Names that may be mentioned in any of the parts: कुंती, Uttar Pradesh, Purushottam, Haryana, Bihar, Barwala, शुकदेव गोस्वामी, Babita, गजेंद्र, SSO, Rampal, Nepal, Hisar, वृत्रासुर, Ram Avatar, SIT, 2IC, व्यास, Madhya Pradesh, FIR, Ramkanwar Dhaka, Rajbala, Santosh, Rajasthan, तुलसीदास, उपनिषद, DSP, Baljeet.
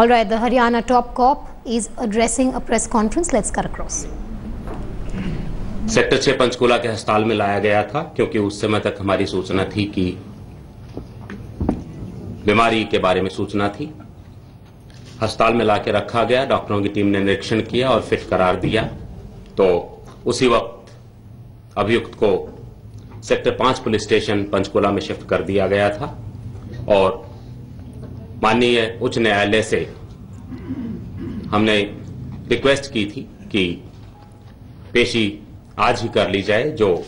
All right, the Haryana top cop is addressing a press conference. Let's cut across. Sector 6 Panchkula के अस्पताल में लाया गया था क्योंकि उस समय तक हमारी सूचना थी कि बीमारी के बारे में सूचना थी। अस्पताल में लाके रखा गया, डॉक्टरों की टीम ने निरीक्षण किया और फिट करार दिया। तो उसी वक्त अभियुक्त को सेक्टर 5 पुलिस स्टेशन पंचकूला में शिफ्ट कर दिया गया था और माननीय उच्च न्यायालय से हमने रिक्वेस्ट की थी कि पेशी आज ही कर ली जाए, जो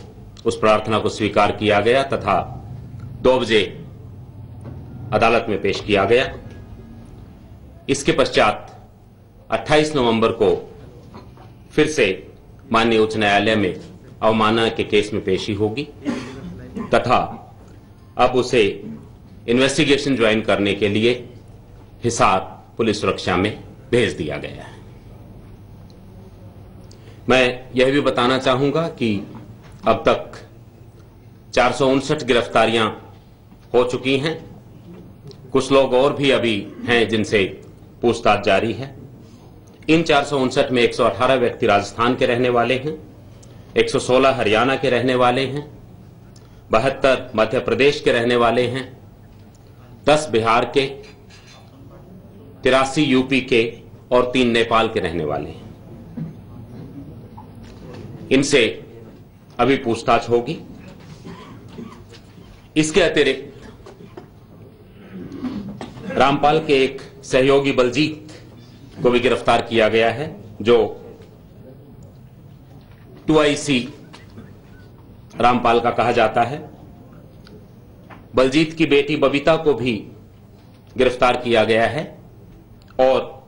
उस प्रार्थना को स्वीकार किया गया तथा 2 बजे अदालत में पेश किया गया। इसके पश्चात 28 नवंबर को फिर से माननीय उच्च न्यायालय में अवमानना के केस में पेशी होगी तथा अब उसे इन्वेस्टिगेशन ज्वाइन करने के लिए हिसार पुलिस सुरक्षा में भेज दिया गया है। मैं यह भी बताना चाहूंगा कि अब तक 459 गिरफ्तारियां हो चुकी हैं। कुछ लोग और भी अभी हैं जिनसे पूछताछ जारी है। इन 459 में 118 व्यक्ति राजस्थान के रहने वाले हैं, 116 हरियाणा के रहने वाले हैं, 72 मध्य प्रदेश के रहने वाले हैं, 10 बिहार के, 83 यूपी के और 3 नेपाल के रहने वाले हैं। इनसे अभी पूछताछ होगी। इसके अतिरिक्त रामपाल के एक सहयोगी बलजीत को भी गिरफ्तार किया गया है, जो 2IC रामपाल का कहा जाता है। बलजीत की बेटी बबीता को भी गिरफ्तार किया गया है और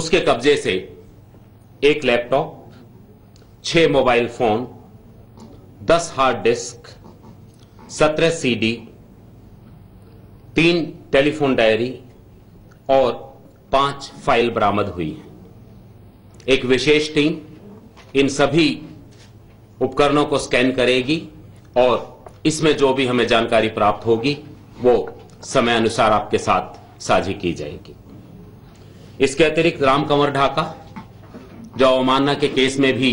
उसके कब्जे से एक laptop, 6 mobile phone, 10 hard disk, 17 CD, 3 telephone diary और 5 फाइल बरामद हुई है। एक विशेष टीम इन सभी उपकरणों को स्कैन करेगी और इसमें जो भी हमें जानकारी प्राप्त होगी वो समय अनुसार आपके साथ साझी की जाएगी। इसके अतिरिक्त रामकंवर ढाका, जो अवमानना के केस में भी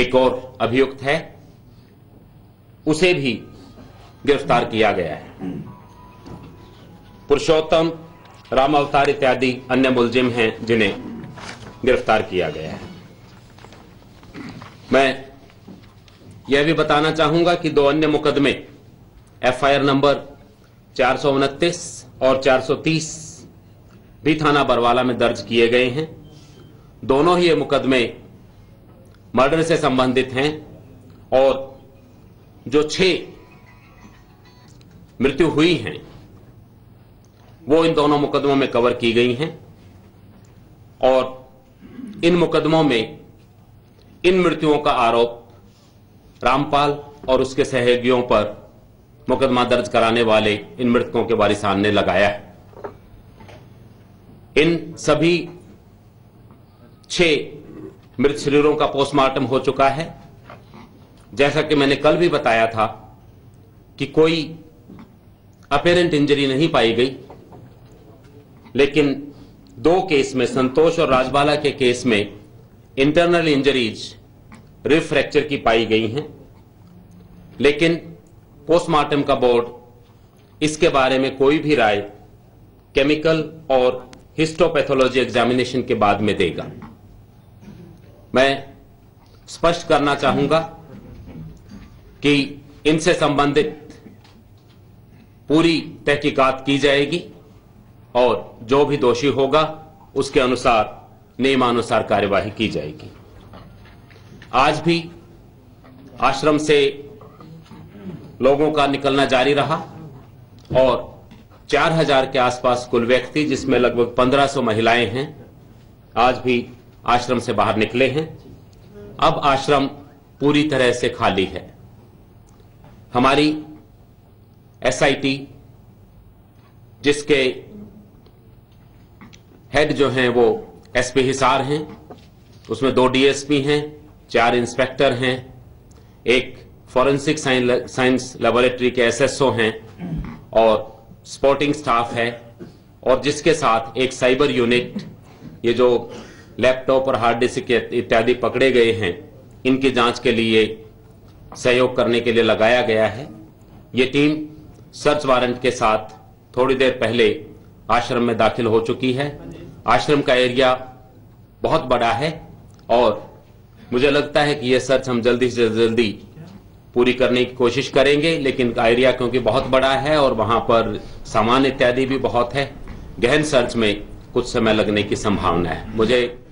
एक और अभियुक्त है, उसे भी गिरफ्तार किया गया है। पुरुषोत्तम, राम अवतार इत्यादि अन्य मुलजिम हैं जिन्हें गिरफ्तार किया गया है। मैं यह भी बताना चाहूंगा कि 2 अन्य मुकदमे FIR नंबर 429 और 430 भी थाना बरवाला में दर्ज किए गए हैं। दोनों ही ये मुकदमे मर्डर से संबंधित हैं और जो 6 मृत्यु हुई हैं वो इन दोनों मुकदमों में कवर की गई हैं और इन मुकदमों में इन मृत्युओं का आरोप रामपाल और उसके सहयोगियों पर मुकदमा दर्ज कराने वाले इन मृतकों के वारिसान ने लगाया है। इन सभी 6 मृत शरीरों का पोस्टमार्टम हो चुका है। जैसा कि मैंने कल भी बताया था कि कोई अपेरेंट इंजरी नहीं पाई गई, लेकिन 2 केस में, संतोष और राजबाला के केस में, इंटरनल इंजरीज रिब फ्रैक्चर की पाई गई हैं। लेकिन पोस्टमार्टम का बोर्ड इसके बारे में कोई भी राय केमिकल और हिस्टोपैथोलॉजी एग्जामिनेशन के बाद में देगा। मैं स्पष्ट करना चाहूंगा कि इनसे संबंधित पूरी तहकीकात की जाएगी और जो भी दोषी होगा उसके अनुसार नियमानुसार कार्यवाही की जाएगी। आज भी आश्रम से लोगों का निकलना जारी रहा और 4000 के आसपास कुल व्यक्ति, जिसमें लगभग 1500 महिलाएं हैं, आज भी आश्रम से बाहर निकले हैं। अब आश्रम पूरी तरह से खाली है। हमारी SIT, जिसके हेड जो हैं वो SP हिसार हैं, उसमें 2 DSP हैं, 4 इंस्पेक्टर हैं, एक फॉरेंसिक साइंस लेबोरेटरी के SSO हैं और स्पॉटिंग स्टाफ है और जिसके साथ एक साइबर यूनिट, ये जो लैपटॉप और हार्ड डिस्क इत्यादि पकड़े गए हैं इनकी जांच के लिए सहयोग करने के लिए लगाया गया है। ये टीम सर्च वारंट के साथ थोड़ी देर पहले आश्रम में दाखिल हो चुकी है। आश्रम का एरिया बहुत बड़ा है और मुझे लगता है कि ये सर्च हम जल्दी से जल्दी पूरी करने की कोशिश करेंगे, लेकिन एरिया क्योंकि बहुत बड़ा है और वहाँ पर सामान इत्यादि भी बहुत है, गहन सर्च में कुछ समय लगने की संभावना है। मुझे